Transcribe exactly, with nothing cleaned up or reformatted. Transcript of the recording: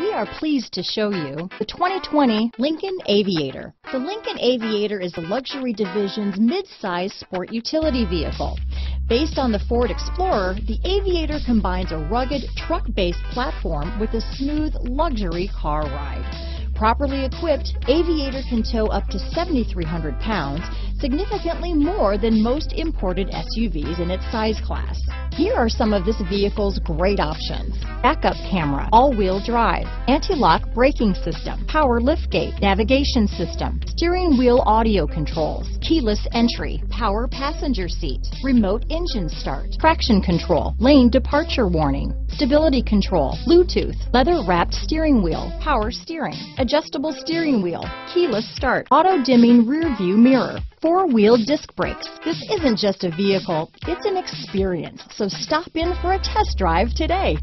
We are pleased to show you the twenty twenty Lincoln Aviator. The Lincoln Aviator is the luxury division's mid-size sport utility vehicle. Based on the Ford Explorer, the Aviator combines a rugged truck-based platform with a smooth luxury car ride. Properly equipped, Aviator can tow up to seven thousand three hundred pounds, significantly more than most imported S U Vs in its size class. Here are some of this vehicle's great options: backup camera, all-wheel drive, anti-lock braking system, power liftgate, navigation system, steering wheel audio controls, keyless entry, power passenger seat, remote engine start, traction control, lane departure warning, stability control, Bluetooth, leather-wrapped steering wheel, power steering, adjustable steering wheel, keyless start, auto-dimming rear-view mirror, four-wheel disc brakes. This isn't just a vehicle, it's an experience, so stop in for a test drive today.